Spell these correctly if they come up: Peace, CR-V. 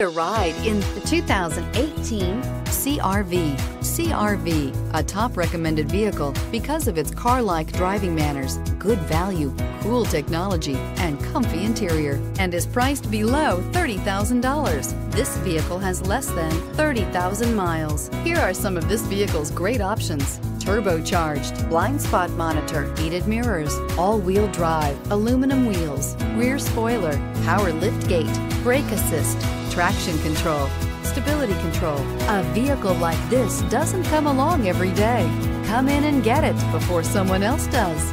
A ride in the 2018 CR-V. CR-V, a top recommended vehicle because of its car-like driving manners, good value, cool technology, and comfy interior, and is priced below $30,000. This vehicle has less than 30,000 miles. Here are some of this vehicle's great options: turbocharged, blind spot monitor, heated mirrors, all-wheel drive, aluminum wheels, rear spoiler, power lift gate, brake assist, traction control, stability control. A vehicle like this doesn't come along every day. Come in and get it before someone else does.